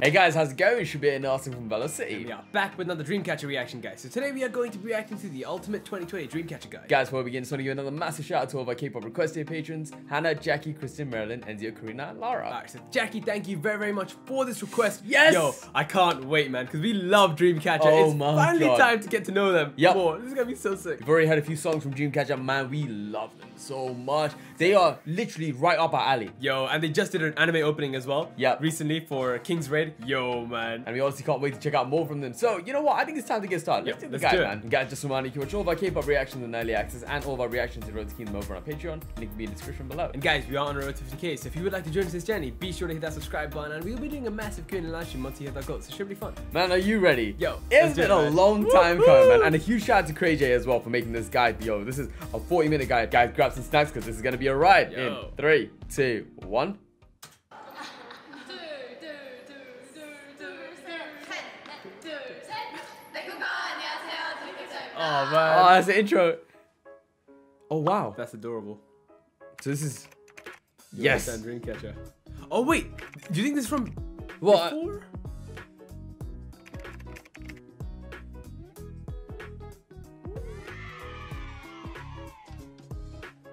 Hey guys, how's it going? It's your boy Narsen from Velo City. And we are back with another Dreamcatcher reaction, guys. So today we are going to be reacting to the Ultimate 2020 Dreamcatcher guide. Guys, before we begin, just want to give another massive shout out to all of our K-Pop requested patrons, Hannah, Jackie, Kristen, Marilyn, Enzio, Karina, and Lara. Alright, so Jackie, thank you very, very much for this request. Yes! Yo, I can't wait, man, because we love Dreamcatcher. Oh it's my finally God. Time to get to know them more. This is going to be so sick. We've already heard a few songs from Dreamcatcher, man. We love them so much. They are literally right up our alley. Yo, and they just did an anime opening as well. Yeah. Recently for King's Raid. Yo, man. And we obviously can't wait to check out more from them. So, you know what? I think it's time to get started. Let's do the guide, man. Guys, just a reminder, you can watch all of our K-Pop reactions on Early Access and all of our reactions to Road to Kingdom over on our Patreon. Link will be in the description below. And guys, we are on Road to 50K, so if you would like to join us this journey, be sure to hit that subscribe button, and we will be doing a massive Q&A live stream once you hit that goal, so it should be fun. Man, are you ready? Yo, it's been a long time coming, man. And a huge shout out to KrayJ as well for making this guide. Yo, this is a 40-minute guide. Guys, grab some snacks because this is going to be a ride. In 3, 2, 1. Oh, man. Oh, that's the intro. Oh, wow. That's adorable. So this is... Yes. Dreamcatcher. Oh, wait. Do you think this is from before?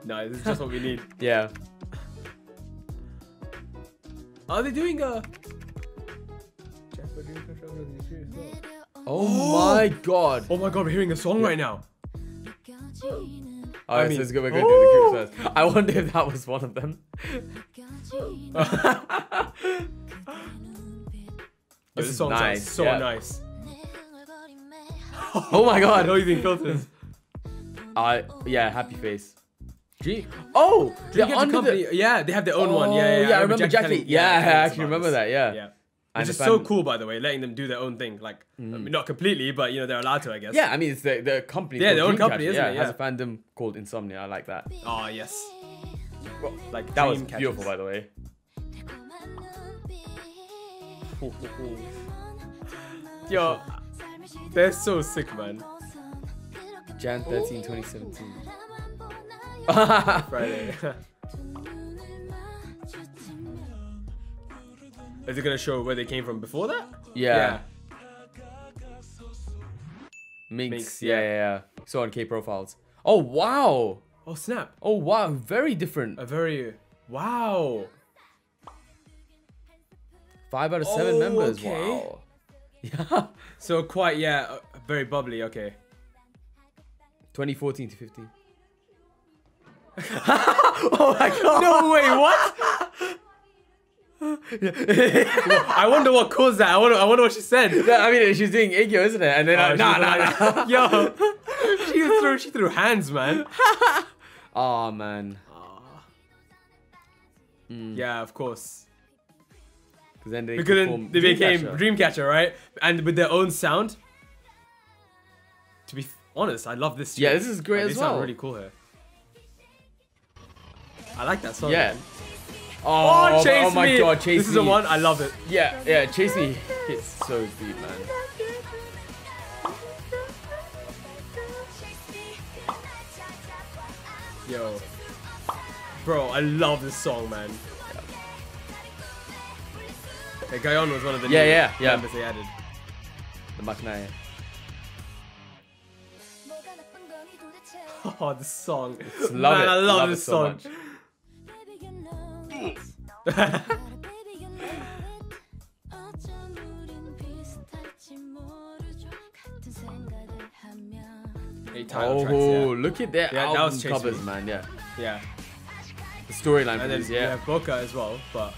No, this is just what we need. Yeah. Are they doing a... Oh my God! Oh my God, we're hearing a song right now. Alright, so let's go back and do the group first. I wonder if that was one of them. This song sounds so nice. Oh my God! How do you think filters? Yeah, happy face. Oh, yeah, they have their own one. Yeah, I remember Jackie. Yeah, I actually remember that. Yeah. Which is so cool, by the way, letting them do their own thing. Like, I mean, not completely, but, you know, they're allowed to, I guess. Yeah, I mean, it's the company. Yeah, their own company, isn't it? Yeah, it has a fandom called Insomnia. I like that. Oh, yes. Well, like, that was beautiful, by the way. Yo, they're so sick, man. Jan 13, 2017. Friday. Is it gonna show where they came from before that? Yeah. Minx. Yeah. So on K profiles. Oh wow. Oh snap. Oh wow. Very different. Wow. 5 out of 7 members. Okay. Wow. Yeah. So quite very bubbly. Okay. 2014 to 15. Oh my God. No way. What? I wonder what caused that. I wonder what she said. I mean, she's doing Igyo, isn't it? And then nah. Yo, she threw hands, man. Oh man. Yeah, of course. Because then they became Dreamcatcher, right? And with their own sound. To be honest, I love this. Yeah, this is great as well. They sound really cool here. I like that song. Yeah. Man. Oh, Chase Me! Oh my God, Chase Me! This is the one, I love it. Yeah, Chase Me hits so deep, man. Yo. Bro, I love this song, man. Hey, Gayon was one of the new members they added. The Maknae. Oh, this song. I love this song. So much. Look at their album covers, man. Yeah. The storyline for this, yeah. Boca as well, but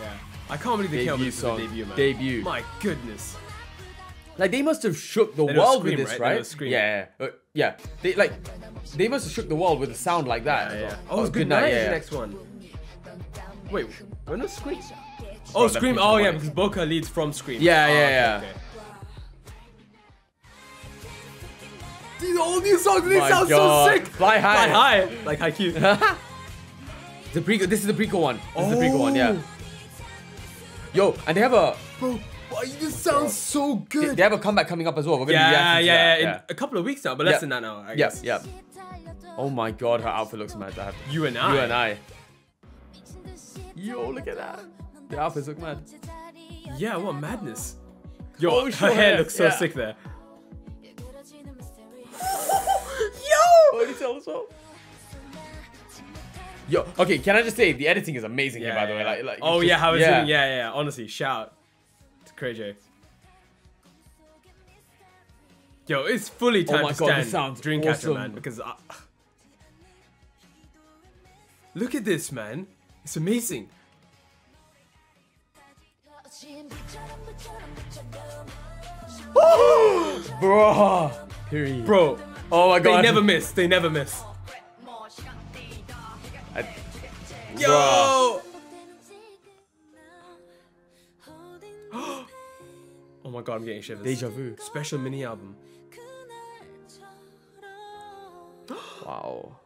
yeah, I can't believe they came with the debut, man. My goodness. Like they must have shook the world with this, right? Yeah. They must have shook the world with a sound like that. Yeah. Oh, it's Good Night is the next one. Wait, when was Scream? Oh, Scream. Oh, yeah, because Boca leads from Scream. Yeah. Okay. Dude, all these songs, they sound so sick. Fly High. Like Haikyuu. This is the prequel one. This is the prequel one, yeah. Yo, and they have a... Bro, Oh, this sounds so good. They have a comeback coming up as well. We're gonna react to that in a couple of weeks now, but less than that now, I guess. Oh my god, her outfit looks mad. You and I. Yo, look at that. The outfits look mad. Yeah, what madness. Yo, her hair looks so sick there. Yo! Yo, okay, can I just say, the editing is amazing here, by the way. Like, oh, yeah, how is it? Yeah, honestly, shout out to KrayJ. Yo, it's fully time to stand. This sounds Dreamcatcher, awesome. Man. Because look at this, man. It's amazing. Bro. Period. Bro. Oh my god. They never miss. They never miss. Yo. Oh my god, I'm getting shivers. Deja Vu. Special mini album. Wow.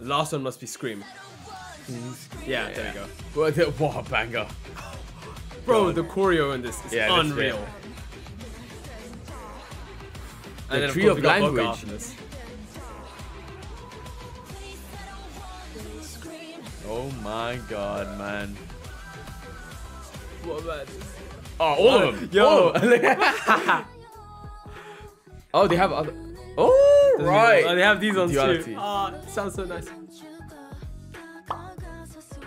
The last one must be Scream. Yeah, there we go. What a banger. Bro, the choreo in this is unreal. And the tree of language. Oh my god, man. What about this? Oh, all of them. Yo. Oh, they have other. Oh, right. Oh, they have these ones too. Oh, sounds so nice.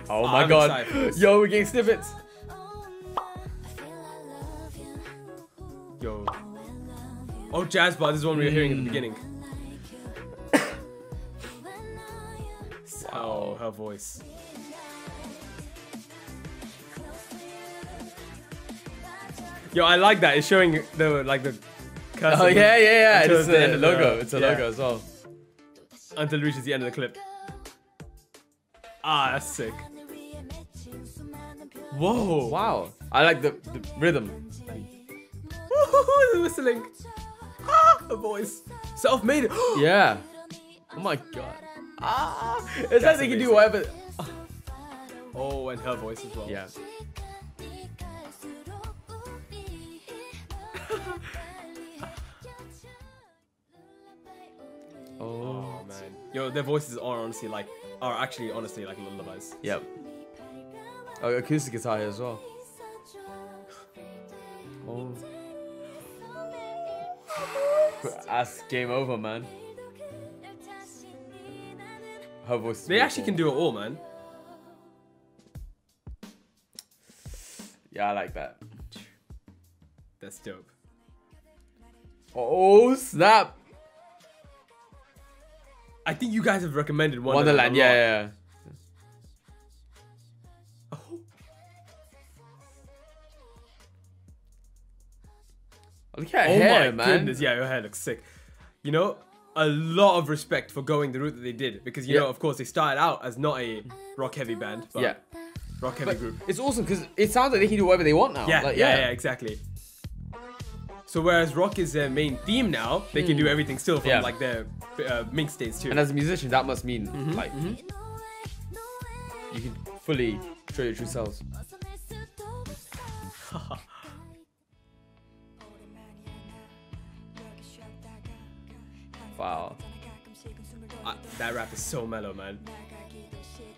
Oh my god. Yo, we're getting snippets. Yo. Oh, Jazz Bar. This is one we were hearing in the beginning. Oh, her voice. Yo, I like that. It's showing the like the cursor. Oh yeah. It's the logo. It's a logo as well. Until it reaches the end of the clip. Ah, that's sick. Whoa! Wow! I like the rhythm. Woohoo! The whistling. Ah, her voice. Self-made. Yeah. Oh my god. Ah, it says they can do whatever. Oh, and her voice as well. Yeah. Oh man, yo, their voices are honestly like, actually honestly like lullabies. Yep. Oh, acoustic guitar here as well. Oh. That's game over, man. Her voice. They actually can do it all, man. Yeah, I like that. That's dope. Oh snap! I think you guys have recommended Wonderland. Yeah. Oh. Look at her hair, man. Oh my goodness, yeah, your hair looks sick. You know, a lot of respect for going the route that they did. Because, you know, of course, they started out as not a rock-heavy band, but rock-heavy group. It's awesome because it sounds like they can do whatever they want now. Yeah, like, yeah, exactly. So whereas rock is their main theme now, they can do everything still from like their Minx days too. And as a musician, that must mean like you can fully show your true selves. Wow. That rap is so mellow, man.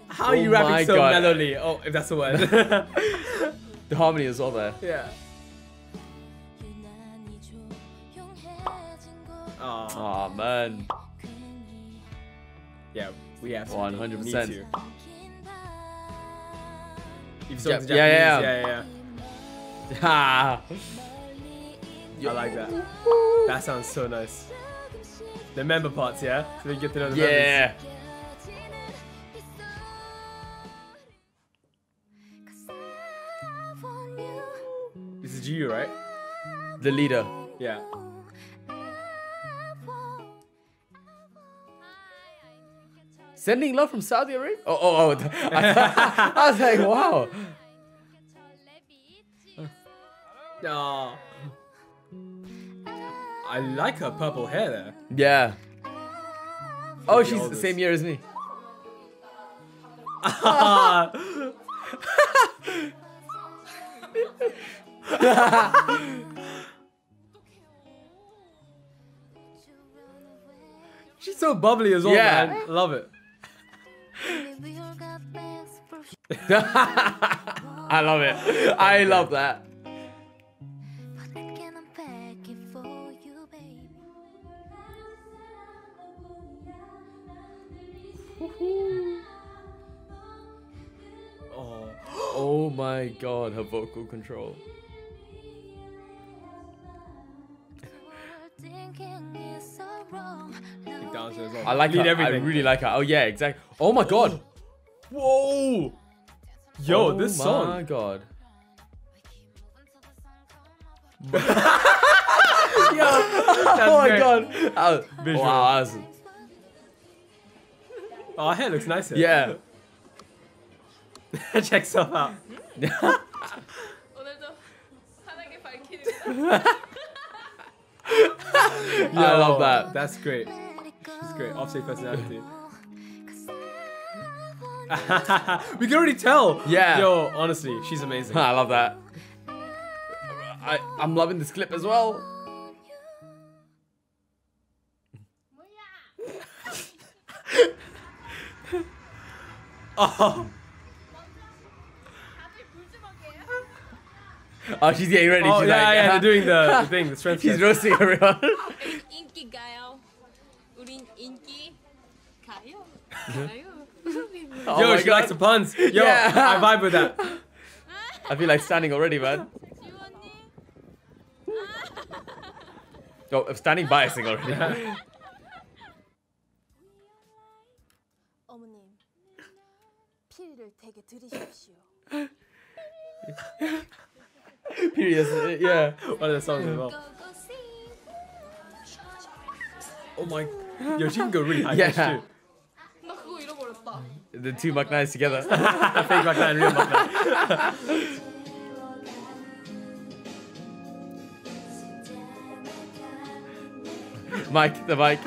How are you rapping so mellowly? Oh, if that's the word. The harmony is all there. Yeah. Oh man. Yeah, we have 100%. You've spoken to Japanese. Yeah. I like that. That sounds so nice. The member parts, yeah? So we get to know the members. Yeah. This is Jiu, right? The leader. Yeah. Sending love from Saudi Arabia? Oh. I was like, wow. Oh. I like her purple hair there. Yeah. Oh, she's the same year as me. She's so bubbly as well, man. I love it. I love it. I love that. Oh. Oh my god, her vocal control. I like her. I really like her. Oh yeah, exactly. Oh my god. Whoa. Yo, this song. Oh my god. Oh my god. Wow. Oh, her hair looks nice here. Yeah. Check some out. I love that. That's great. She's great. Offset personality. We can already tell. Yeah. Yo, honestly, she's amazing. I love that. I'm loving this clip as well. Oh. Oh, she's getting ready. Oh, she's yeah, they're doing the thing, the strength test. She's roasting everyone. Yo, she likes the puns. Yo, I vibe with that. I feel like standing already, man. Oh, I'm standing biasing already. Period. Yeah, one of the songs as well. Oh my, yo, she can go really high. Yeah. The two Mac9s together. Fake Mac9 and real Mac9. Mike, the mic.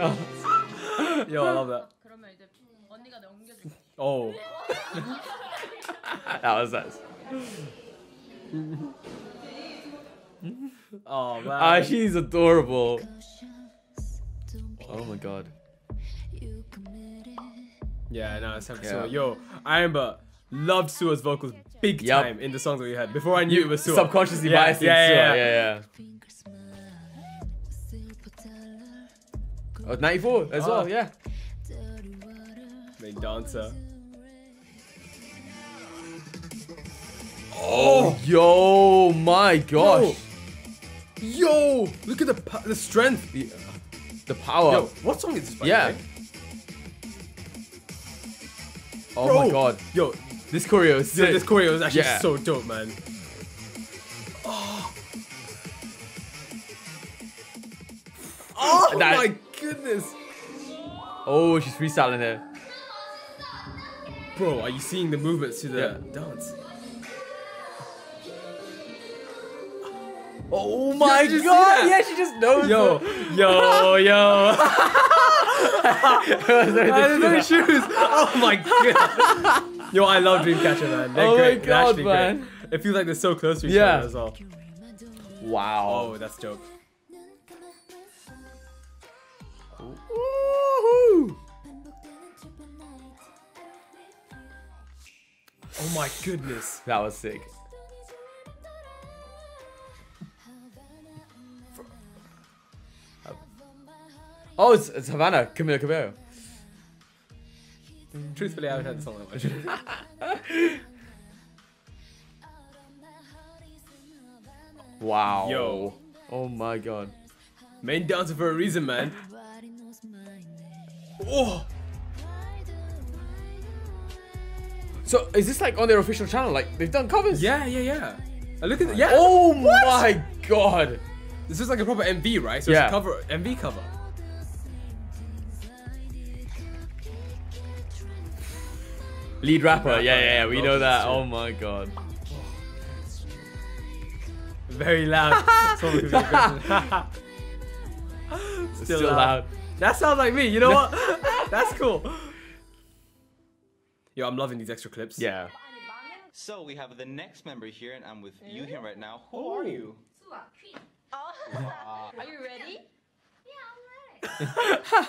Oh. Yo, I love that. Oh. That was nice. Oh man. She's adorable. Oh my god. Yeah, no, it's time for Sua. Yo, I remember loved Sua's vocals big time in the songs that we had. Before I knew it was Sua. Subconsciously biased Sua. Oh, 94 as well, yeah. Main dancer. Oh, yo, my gosh. Yo, look at the strength. The power. Yo, what song is this by the way? Oh my god. Yo, this choreo is sick. This choreo is actually so dope, man. Oh, my goodness. Oh, she's freestyling here. Bro, are you seeing the movements to the dance? Oh my god! Yeah, she just knows. Yo, yo. Those shoes. Oh my god. Yo, I love Dreamcatcher, man. They're great. They're actually great. It feels like they're so close to each other as well. Wow. Oh, that's dope. Woohoo! Oh my goodness. That was sick. Oh, it's Havana, Camila Cabello. Truthfully, I haven't heard the song that much. Wow. Yo. Oh my god. Main dancer for a reason, man. Oh. So, is this like on their official channel? Like, they've done covers? Yeah. I look at the, oh my god. This is like a proper MV, right? So it's a cover, MV cover. Lead rapper, yeah, we know that. Oh my god. Very loud. Still loud. That sounds like me, you know what? That's cool. Yo, I'm loving these extra clips. Yeah. So we have the next member here, and I'm with Yuhyun right now. Who are you? Oh. Are you ready? Yeah, I'm ready.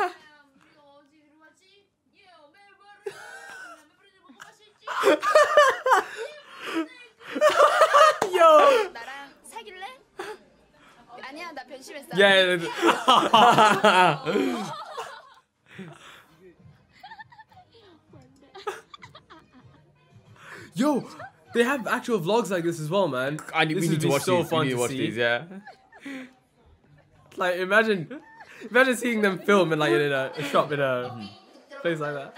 Yo. Yeah. Yo, they have actual vlogs like this as well, man. We need to watch these. Yeah. Like imagine seeing them film in like in a shop in a place like that.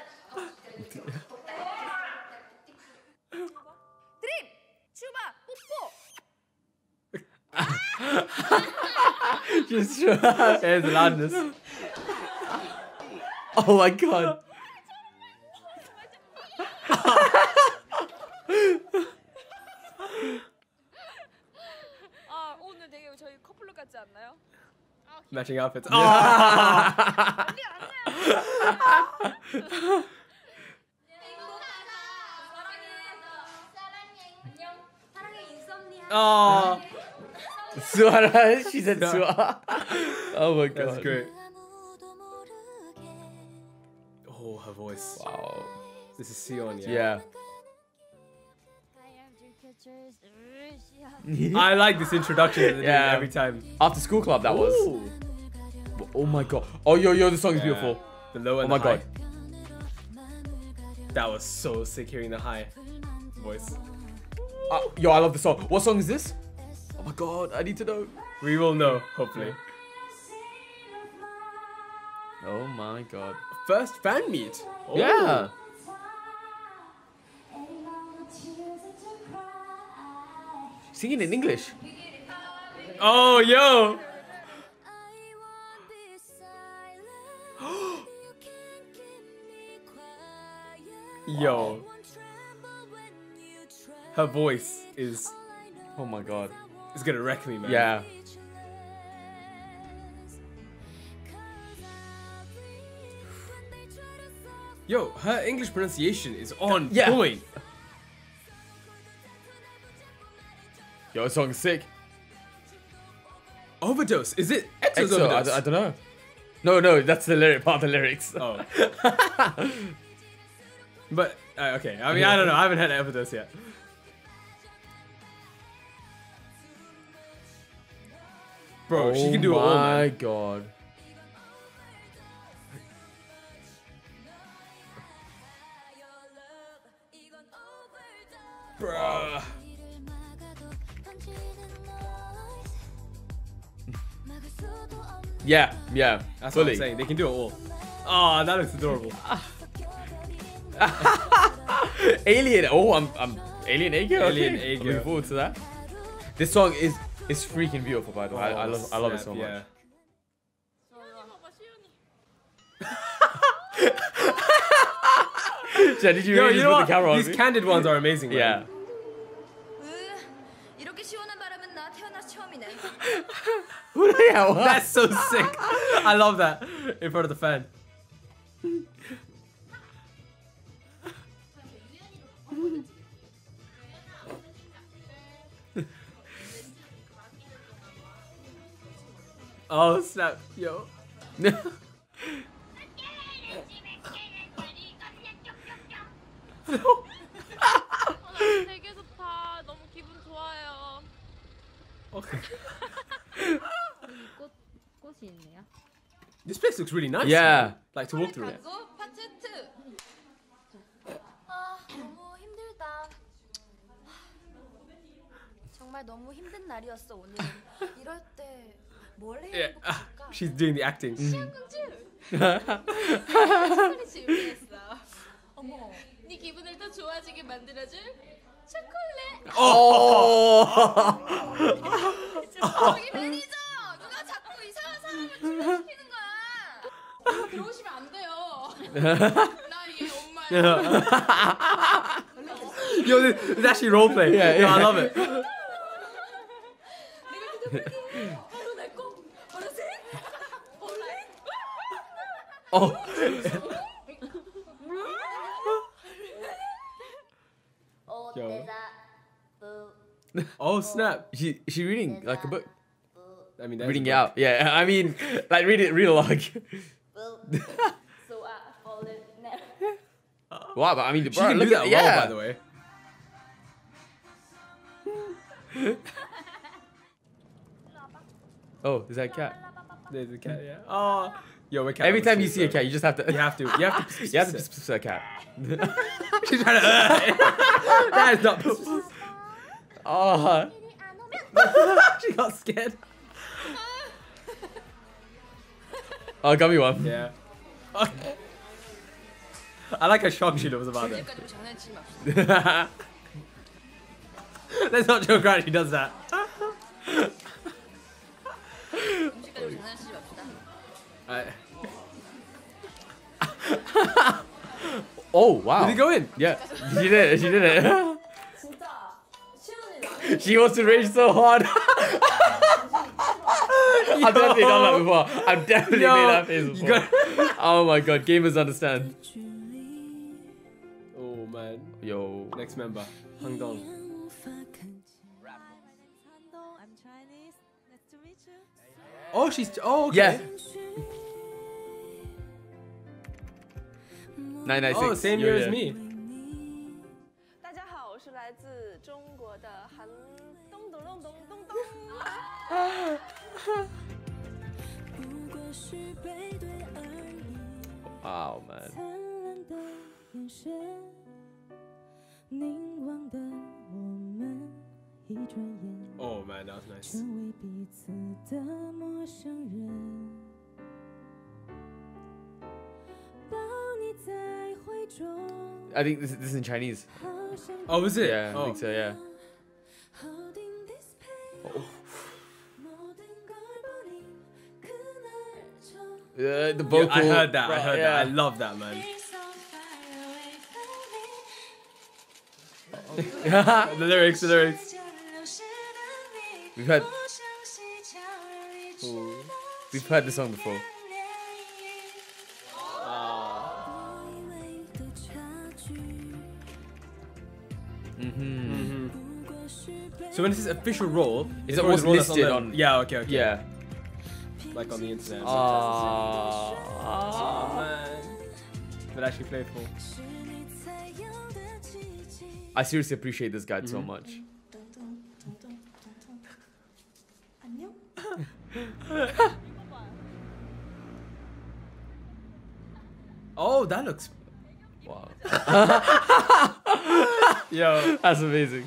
Just show her hair's loudness. Oh my god. Matching outfits. Oh. Oh. Suara, she said Suara. Oh my god. That's great. Oh, her voice. Wow. This is Sion, yeah. Yeah. I like this introduction every time. After School Club, that was. Oh my god. Oh, yo, this song is beautiful. The low and the high. God. That was so sick hearing the high voice. Yo, I love the song. What song is this? Oh my god, I need to know. We will know, hopefully. Oh my god. First fan meet. Oh. Yeah. Singing in English. Oh, yo. Yo. Her voice is... Oh my god. It's gonna wreck me, man. Yeah. Yo, her English pronunciation is on point. Yo, this song's sick. Overdose? Is it Exo's Overdose? I don't know. No, that's the lyric part of the lyrics. Oh. But, okay. I mean, I don't know. I haven't had Overdose yet. Bro, she can do it all. Oh my god. Bro. Yeah. That's what I'm saying. They can do it all. Oh, that looks adorable. Alien. Oh, I'm Alien Ego. Alien Ego. Looking forward to that. This song is. It's freaking beautiful, by the way. I love it so much. Yeah, did you really put the camera on? These candid ones are amazing. Yeah. Right? That's so sick. I love that. In front of the fan. Oh snap, yo. Okay. This place looks really nice. Yeah. Man. Like to walk through it. Yeah, she's doing the acting. Yo, this is actually roleplay. Yeah, I love it. Oh. Yo. Oh snap! She reading like a book. I mean, reading out. Yeah, I mean, like read along. Wow, but I mean, she can do that well, by the way. Oh, is that a cat? There's a cat. Yeah. Oh, yo, my cat. Every time you see a cat, you just have to. You have to piss a cat. She's trying to. That is not. Oh. She got scared. Oh, got me one. Yeah. Okay. I like how shocked she was about it. Let's not joke around. She does that. Oh wow! Did he go in? Yeah, she did it. She did it. She wants to rage so hard. I've definitely done that before. I've definitely made that face before. Oh my god, gamers understand. Oh man. Yo. Next member, Hang Dong. Oh, she's. Oh, okay. Yeah. 996. Oh, same year as me. Wow, man. Oh man, that was nice. I think this is in Chinese. Oh, is it? Yeah, I think so, yeah. Oh. The vocal. Yeah, I heard that, I love that, man. The lyrics. We've heard this song before. So when this is official role, is it always listed on? Yeah. Okay. Yeah. Like on the internet. Oh man. But actually playful. I seriously appreciate this guide so much. Oh, that looks wow. Yo, that's amazing.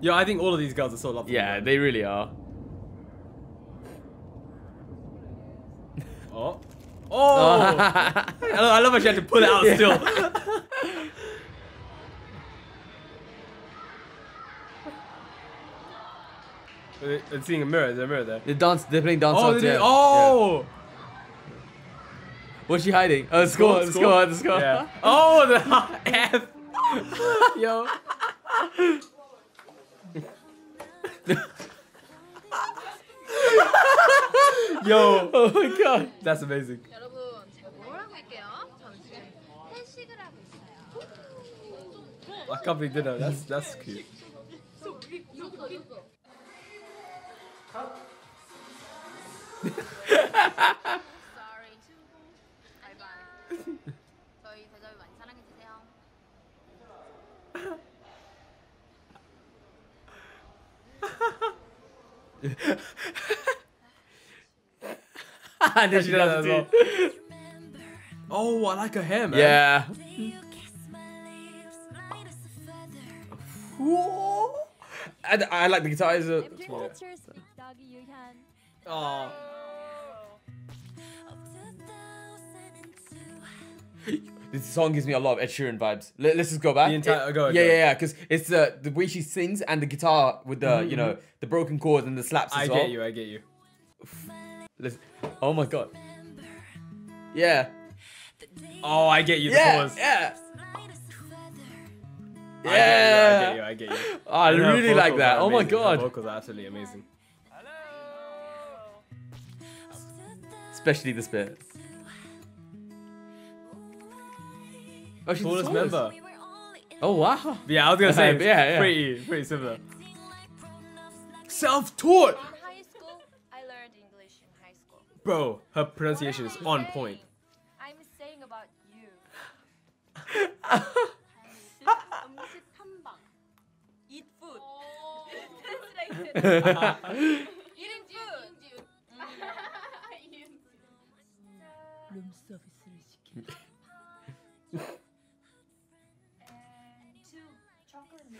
Yo, I think all of these girls are so lovely. Yeah, man. They really are. Oh. Oh! I love how she had to pull it out still. They're seeing a mirror. There's a mirror there. They're playing dance songs. Oh! Yeah. What's she hiding? Oh, the score. Yeah. Oh, the F! Yo. Yo. Oh my god. That's amazing. I can't believe dinner. That's cute. And then she does it too. Oh, I like her hair, man. Yeah. I like the guitar. Oh. This song gives me a lot of Ed Sheeran vibes. Let's just go back. The entire, go. Because it's the way she sings and the guitar with the you know, the broken chords and the slaps as well. I get you. Listen. Oh my god. Yeah. Oh, I get you. I get you. Oh, I really like that. Oh my god. The vocals are absolutely amazing. Especially this bit. Oh, she's the tallest member. Oh, wow. Yeah, I was going to say, it's pretty similar. Self-taught! I learned English in high school. Bro, her pronunciation is on point. I'm saying about you. Eat food. Eating food.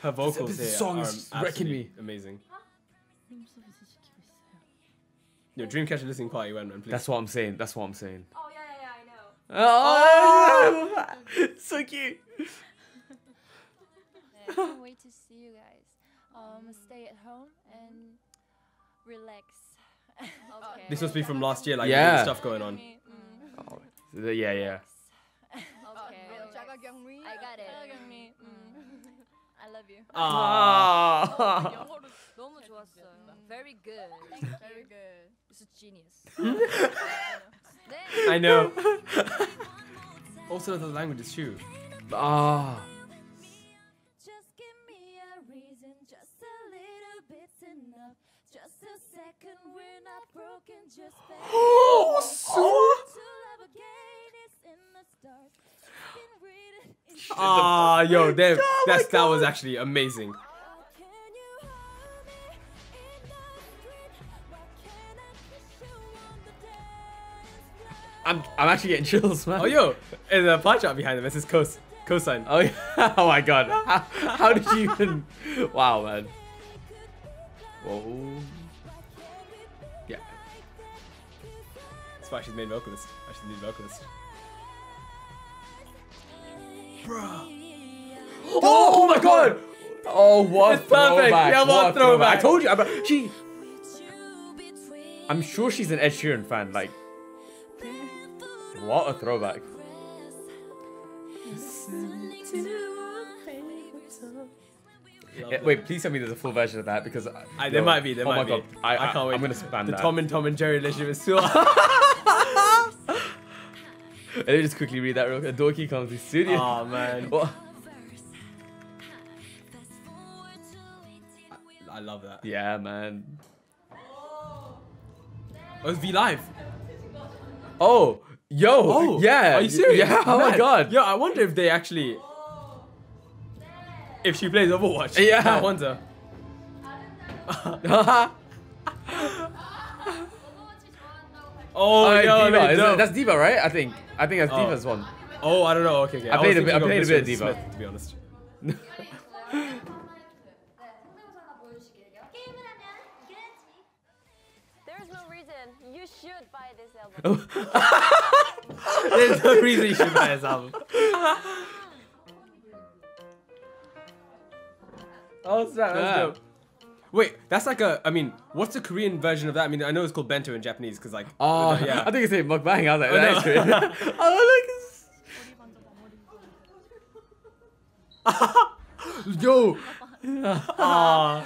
Her vocals here are wrecking me. Amazing. Yo, Dreamcatcher listening quite well, man. Please. That's what I'm saying. That's what I'm saying. Oh yeah, I know. Oh, so cute. I can't wait to see you guys. Stay at home and relax. Okay. This must be from last year, like stuff going on. Mm. Oh, yeah. Okay. I got it. I love you. Oh. Very good. Very good. It's a genius. I know. Also, the language is true. Ah. Just give me a reason, just a little bit's enough. Just a second, we're not broken, just oh, so. Ah, yo, that was actually amazing. I'm actually getting chills, man. Oh, yo, there's a pie chart behind them. This is cosine. Oh, yeah. Oh my God. How did you even? Wow, man. Whoa. Yeah. That's why she's made vocalist. Why she's the lead vocalist. Bruh. Oh my God! Oh, what it's perfect! Yeah, what throwback! I told you, I'm sure she's an Ed Sheeran fan. Like, what a throwback! Yeah, wait, please tell me there's a full version of that because there might be. There might be. Oh my God! I can't wait. I'm gonna spam that. The Tom and Jerry relationship is still. Let me just quickly read that real quick. Donkey Kong's studio. Oh man. What? I love that. Yeah, man. Oh, it's V Live. Oh, yo. Oh, yeah. Are you serious? Yeah. Oh man. My God. Yo, I wonder if they actually. If she plays Overwatch. Yeah. I wonder. Oh, yo, D.Va, that's D.Va, right? I think that's D.Va's one. Oh, I don't know. Okay. I played a bit of D.Va. Smith, to be honest. There's no reason you should buy this album. There's no reason you should buy this album. Oh, snap. That's dope. Wait, that's like a. I mean, what's the Korean version of that? I mean, I know it's called bento in Japanese because, like. Oh, yeah. I think it's a mukbang. I was like, that's true. Oh, look. Yo. Oh,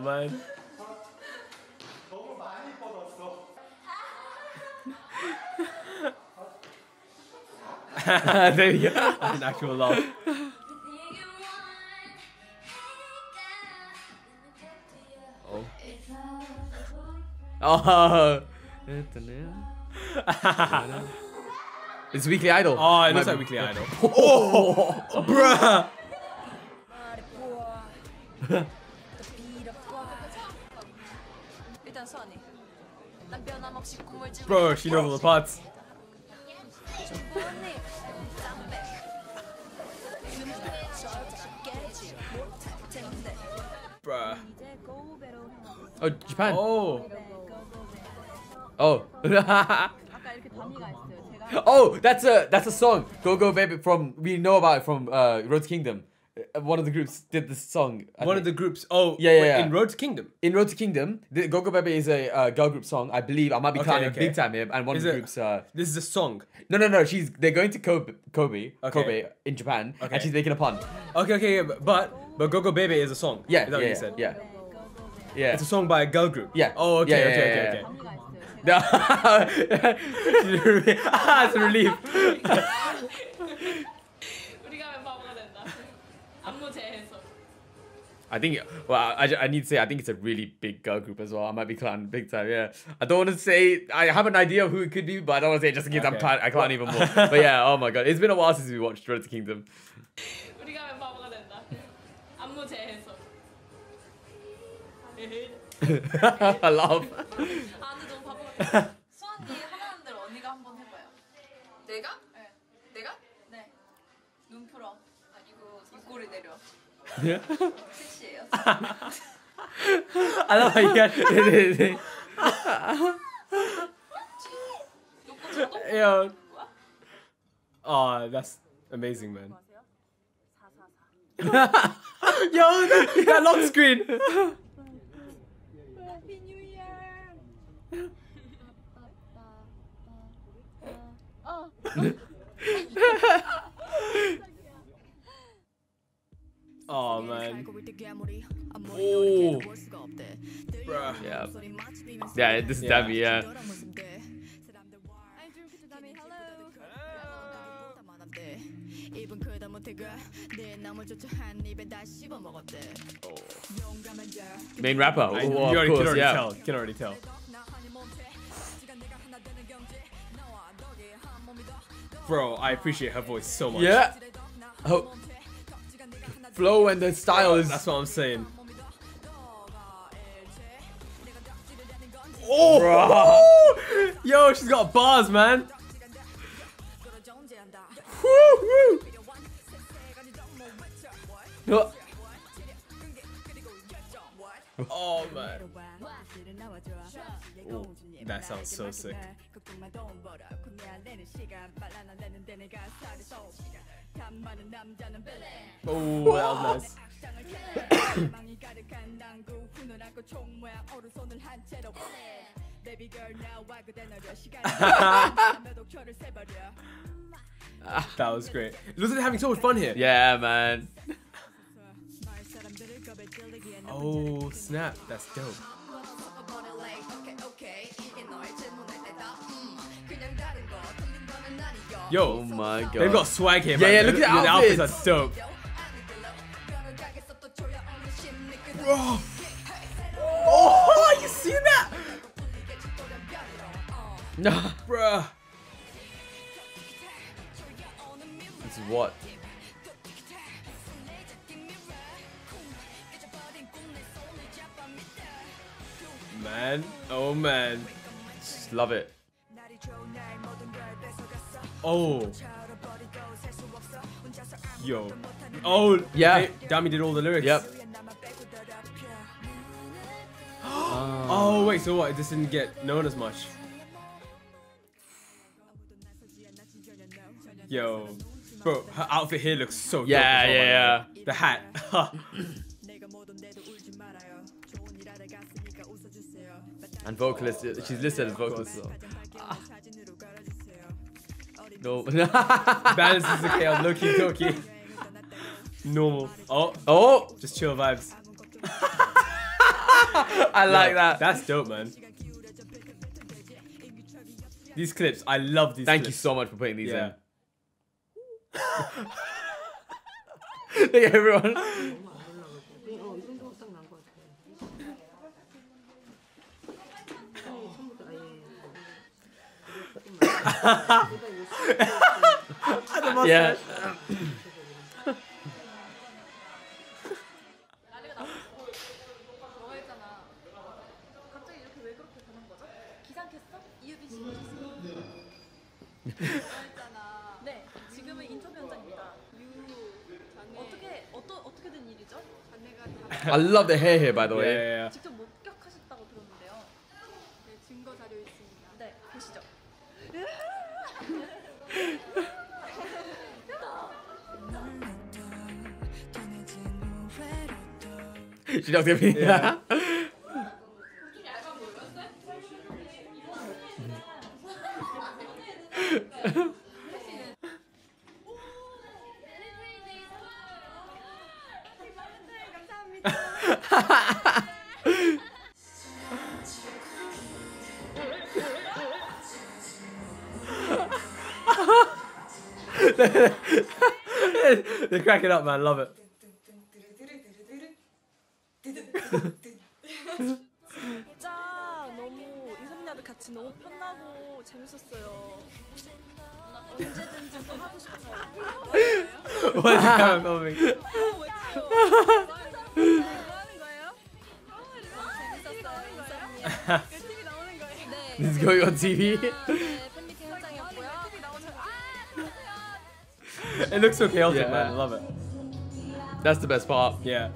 man. There you go. That's an actual love. Oh, it's Weekly Idol. Oh, it looks like Weekly Idol. Oh, bruh. Bro, she knows all the parts. Bruh. Oh, Japan. Oh. Oh. Oh, that's a song. Go Go Baby from we know about it from Road to Kingdom. One of the groups did this song. One of the groups. Oh, yeah. In Road to Kingdom. In Road to Kingdom, Go Go Baby is a girl group song. I believe I might be counting big time here. And one of the groups. This is a song. No. They're going to Kobe in Japan, and she's making a pun. Okay, but Go Go Baby is a song. Yeah, is that what you said? Yeah. Yeah. It's a song by a girl group. Yeah. Oh, okay, yeah, okay, okay. Okay. No. Ah, it's a relief. I think, well, I need to say, I think it's a really big girl group as well. I might be clowning big time, yeah. I don't want to say, I have an idea of who it could be, but I don't want to say it just in case okay. I clown even more. But yeah, oh my god. It's been a while since we watched Road to Kingdom. I love. Yeah. I love how you guys. Yo. Oh, that's amazing, man. Yo, that lock screen. Happy New Year. Oh. Oh man. Oh. Bruh. Yeah. Yeah, this is Debbie, yeah. Oh. Main rapper. Oh, you already, course, can already yeah. tell. Can already tell. Bro, I appreciate her voice so much. Yeah. Oh. Flow and the style is. That's what I'm saying. Oh, woo! Yo, she's got bars, man. Woo, woo. Oh man. Oh, that sounds so sick. Oh, well, nice. That was great. Listen, having so much fun here. Yeah, man. Oh, snap. That's dope. Yo, oh my god. They've got swag here, man. Yeah, yeah, look at the outfits. The outfits are dope. Bro. Oh, you see that? No, bruh. It's what? Man, oh man. Just love it. Oh. Yo. Oh, yeah. Dami did all the lyrics. Yep. Oh, wait, so what? It just didn't get known as much. Yo. Bro, her outfit here looks so good. Yeah, well, yeah, yeah. The hat. And vocalist. She's listed as vocalist. So. No. Balance is okay on Loki Doki. Normal. Oh. Oh. Just chill vibes. I like that. That's dope, man. These clips. I love these clips. Thank you so much for putting these in. Thank you, everyone. Yeah. I love the hair here, by the way. Yeah, yeah. She does give me that. They're cracking up, man. Love it. What's going on with me? This is going on TV. It looks so chaotic, yeah, man. I love it. That's the best part. Yeah.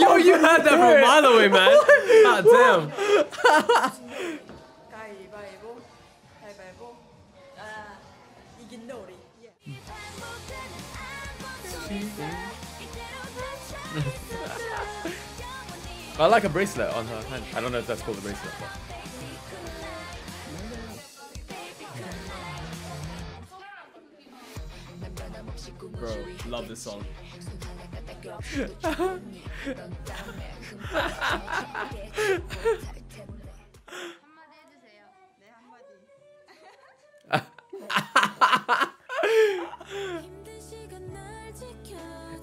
Yo, you heard that from a mile away, man. God damn. I like a bracelet on her hand. I don't know if that's called a bracelet. But... Bro, love this song.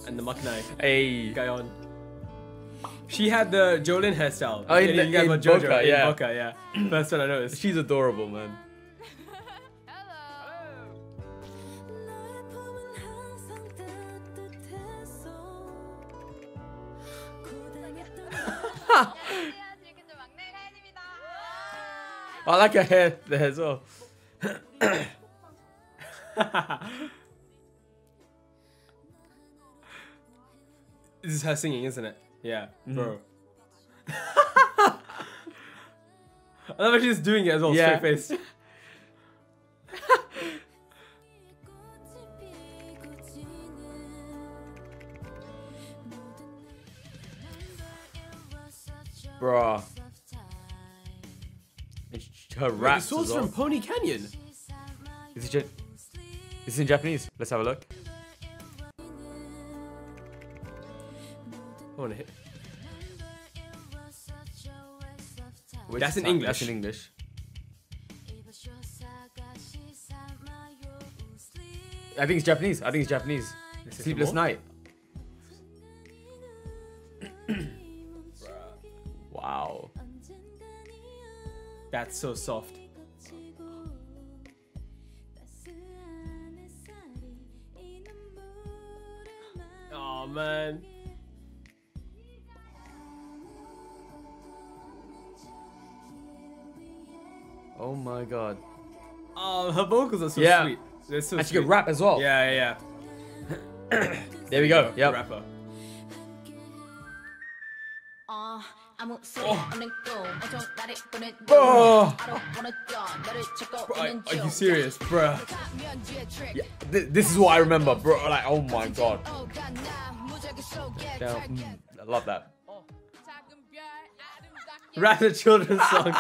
And the muck knife. Hey, guy on. She had the Jolin hairstyle. Oh, in, you guys in Jojo, Boca, yeah. In Boca, yeah. First one I noticed. She's adorable, man. I like her hair there as well. This is her singing, isn't it? Yeah, bro. I love how she's doing it as well, yeah. Straight face. Bruh. Her rap. The source from Pony Canyon. Is it? Is it in Japanese? Let's have a look. I want to hit. That's in English. That's in English. I think it's Japanese. I think it's Japanese. Sleepless Night. Wow. That's so soft. Oh man. Oh my god. Oh, her vocals are so sweet. They're so and she can rap as well. Yeah, yeah, yeah. There we go. Yeah, rapper. Oh. Bro, are you serious, bro? Yeah, this is what I remember, bro. Like, oh my god. I love that. Rap a children's song.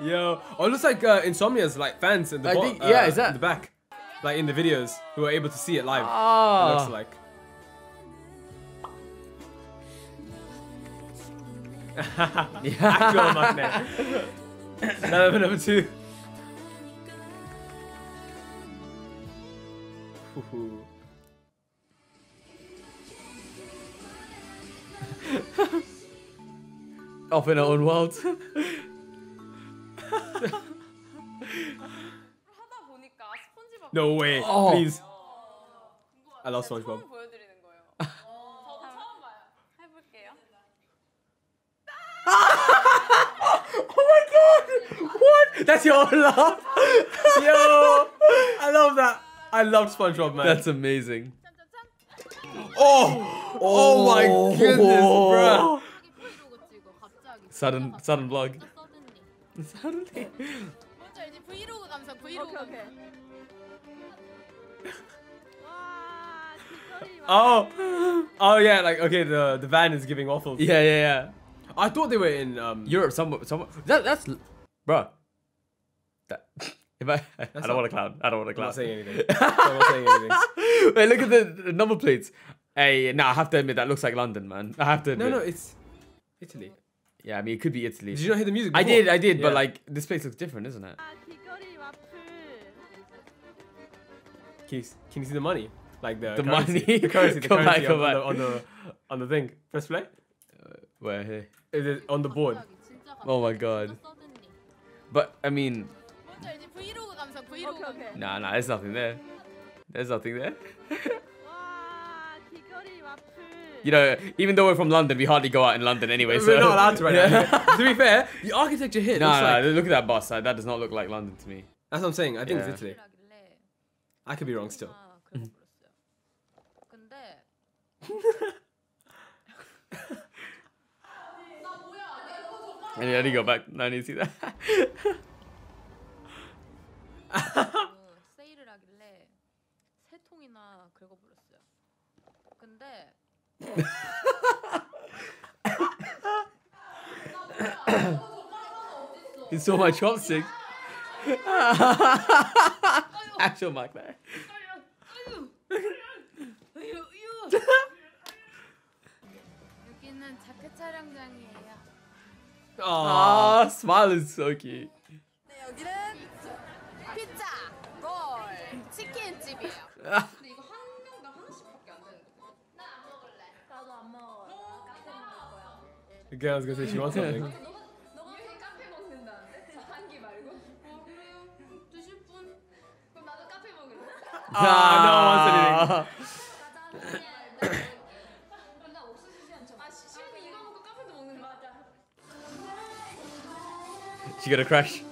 Yo, oh, it looks like Insomnia's like fans in the is that in the back, like in the videos who are able to see it live. Oh. It looks like. Number two. Off in our own world. No way, oh. Please. I love SpongeBob. Oh my god! What? That's your love? Yo! I love that. I love SpongeBob, man. That's amazing. Oh! Oh my goodness, bro. Sudden vlog. Suddenly. Okay. Oh yeah, like okay, the van is giving waffles. Yeah. I thought they were in Europe somewhere. That's bruh. that. I don't want to clown. I'm not saying anything. I'm not saying anything. Wait, look at the number plates. Hey, no, I have to admit that looks like London, man. I have to admit. No, it's Italy. Yeah, I mean, it could be Italy. Did you not hear the music before? I did, yeah. But like, this place looks different, isn't it? Can you see the money? Like the currency. Money? The currency on the thing. Press play. Where? Here. Is it on the board? Oh my god. But, I mean... Okay. Nah, there's nothing there. There's nothing there. You know, even though we're from London, we hardly go out in London anyway, so... We're not allowed to right now. To be fair, the architecture here looks like... look at that bus. That does not look like London to me. That's what I'm saying. I think it's Italy. I could be wrong still. I need to go back. No, I need to see that. You saw my chopstick. Actual mic there. Aww, smile is so cute. The girl's gonna say she wants something. Ah, no one wants anything. She got a crash.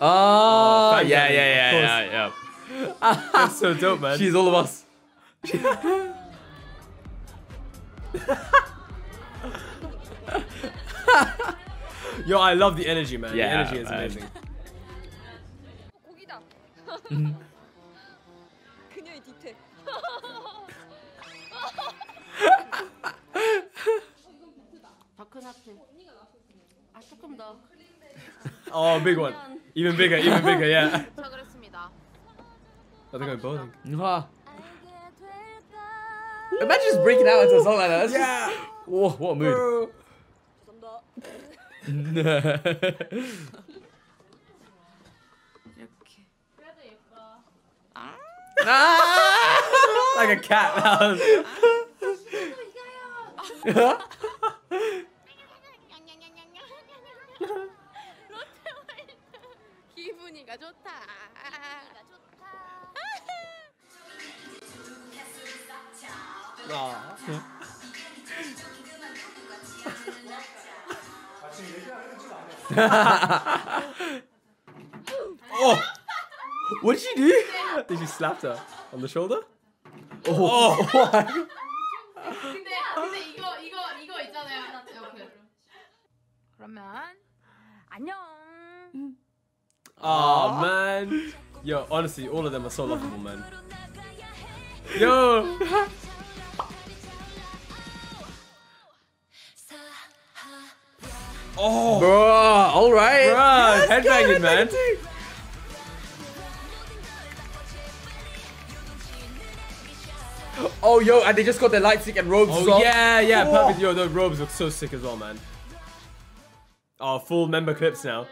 Oh, yeah. That's so dope, man. She's all of us. Yo, I love the energy, man. Yeah, the energy is amazing. Oh, big one. Even bigger, yeah. I think I'm bowling. Imagine just breaking out into a song like that. Yeah. Whoa, what a mood. Like a cat. That was... Oh. What did she do? Did she slap her on the shoulder? Oh, what? Oh man. Yo, honestly, all of them are so lovable, man. Yo. Oh, bro, all right. Bro, headbanging, man. Oh, yo, and they just got their light stick and robes. Oh, yeah, perfect. Yo, those robes look so sick as well, man. Oh, full member clips now.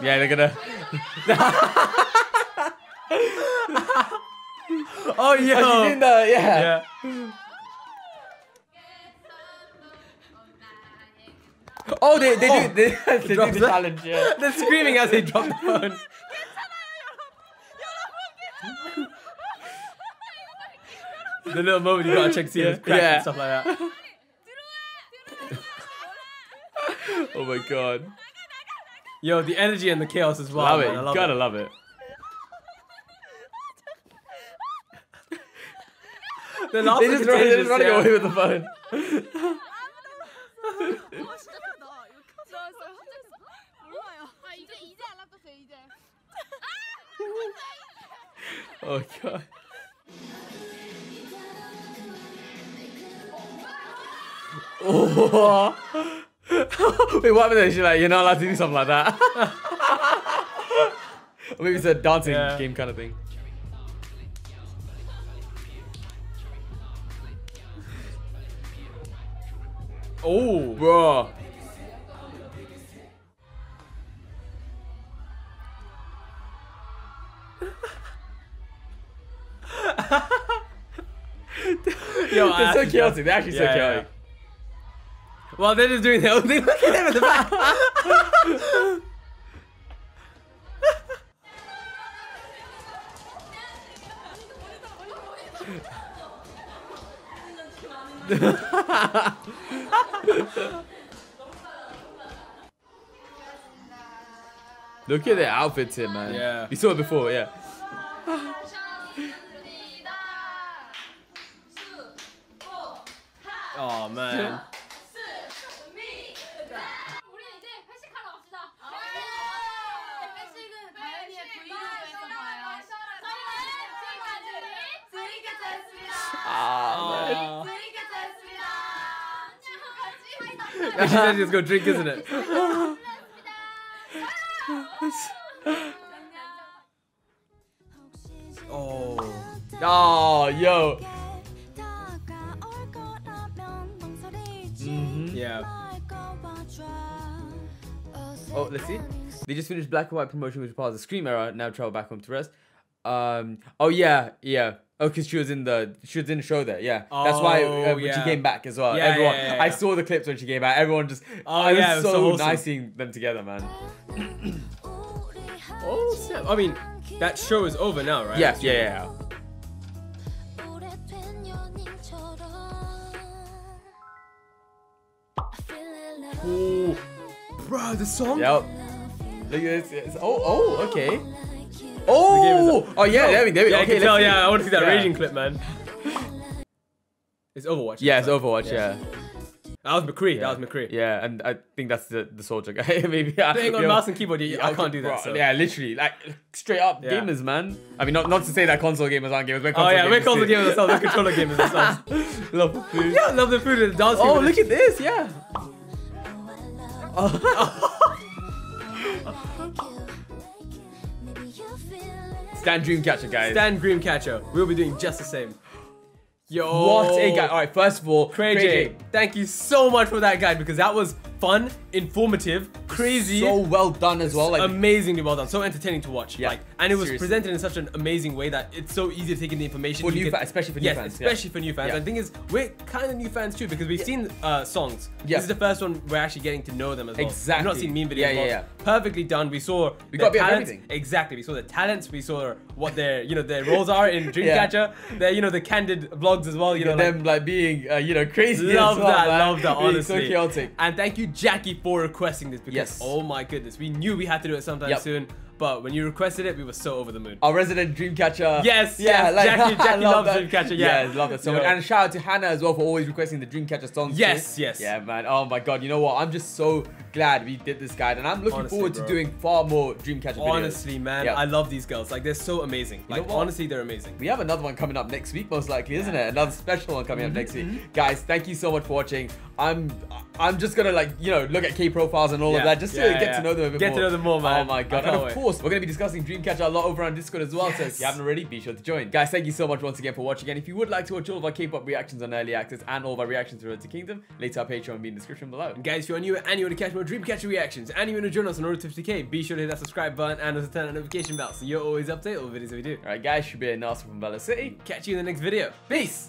Yeah, they're gonna. Oh, yo. Oh, she's in there, yeah. Oh, they do the challenge. Yeah. They're screaming as they drop the phone. The little moment you gotta check to see if it's cracked and stuff like that. Oh my god. Yo, the energy and the chaos as well. Love it. You gotta love it. They're just running away with the phone. Oh god. Oh. Wait, what happened? She's like, you're not allowed to do something like that. Or maybe it's a dancing game kind of thing. Oh, bro. Yo, they're so chaotic. They're actually so chaotic. Yeah. Well, they're just doing their own thing. Look at them at the back. Look at their outfits here, man. Yeah. You saw it before, yeah. Oh, man. She said she's gonna drink, isn't it? Oh. Oh, yo. Mm-hmm. Yeah. Oh, let's see. They just finished black and white promotion, which was the Scream era. Now travel back home to rest. Oh yeah, yeah. Oh, because she was in the show there, yeah. Oh, that's why when she came back as well. Yeah, everyone, yeah. I saw the clips when she came back. Everyone just, oh yeah, it was so awesome. Nice seeing them together, man. Oh, snap. I mean, that show is over now, right? Yeah, yeah, yeah. Oh, bro, the song. Yep. Look at this. Oh, oh, okay. Oh! Oh yeah, David. Yeah, okay, I can tell, yeah, I want to see that raging clip, man. It's Overwatch. Yeah, it's Overwatch, yeah. That was McCree. Yeah, and I think that's the soldier guy, maybe. Playing on mouse and keyboard, I can't do that. So. Yeah, literally, like, straight up gamers, man. I mean, not to say that console gamers aren't gamers, we're console gamers. Oh yeah, we're console gamers ourselves, we're controller gamers ourselves. Love the food. Yeah, love the food and the dance. Oh, look at this, yeah. Stan Dreamcatcher, guys. Stan Dreamcatcher. We'll be doing just the same. Yo. What a guy. All right, first of all, KrayJ, thank you so much for that guide because that was fun, informative, crazy. So well done as well. Like, amazingly well done. So entertaining to watch. Yeah. Like, and it was presented in such an amazing way that it's so easy to take in the information. For new fans, especially for new fans. Especially for new fans. And the thing is, we're kind of new fans too because we've seen songs. This is the first one we're actually getting to know them as well. Exactly. We've not seen meme videos. Yeah. Perfectly done. We saw their talents. Exactly. We saw their talents. We saw what their their roles are in Dreamcatcher. Their the candid vlogs as well. You know them like being crazy. Love that. Love that. Honestly, so chaotic. And thank you, Jackie, for requesting this because oh my goodness, we knew we had to do it sometime soon, but when you requested it, we were so over the moon. Our resident Dreamcatcher. Yes, like, Jackie loves that. Dreamcatcher. Yeah, love it so much. And a shout out to Hannah as well for always requesting the Dreamcatcher songs. Yes. Yeah, man. Oh my god, you know what? I'm just so glad we did this guide, and I'm looking forward to doing far more Dreamcatcher videos. Honestly, man, I love these girls. Like, they're so amazing. Like, honestly, they're amazing. We have another one coming up next week, most likely, isn't it? Another special one coming up next week, guys. Thank you so much for watching. I'm just gonna look at K profiles and all of that just to get to know them a bit more. Get to know them more, man. Oh my god. And of course, we're gonna be discussing Dreamcatcher a lot over on Discord as well. So if you haven't already, be sure to join. Guys, thank you so much once again for watching. And if you would like to watch all of our K-pop reactions on Early Access and all of our reactions to Road to Kingdom, later our Patreon will be in the description below. And guys, if you're new and you want to catch more Dreamcatcher reactions and you want to join us on Road to 50K, be sure to hit that subscribe button and also turn on notification bell so you're always up to date all the videos that we do. Alright guys, should be an awesome from Velo City. Catch you in the next video. Peace!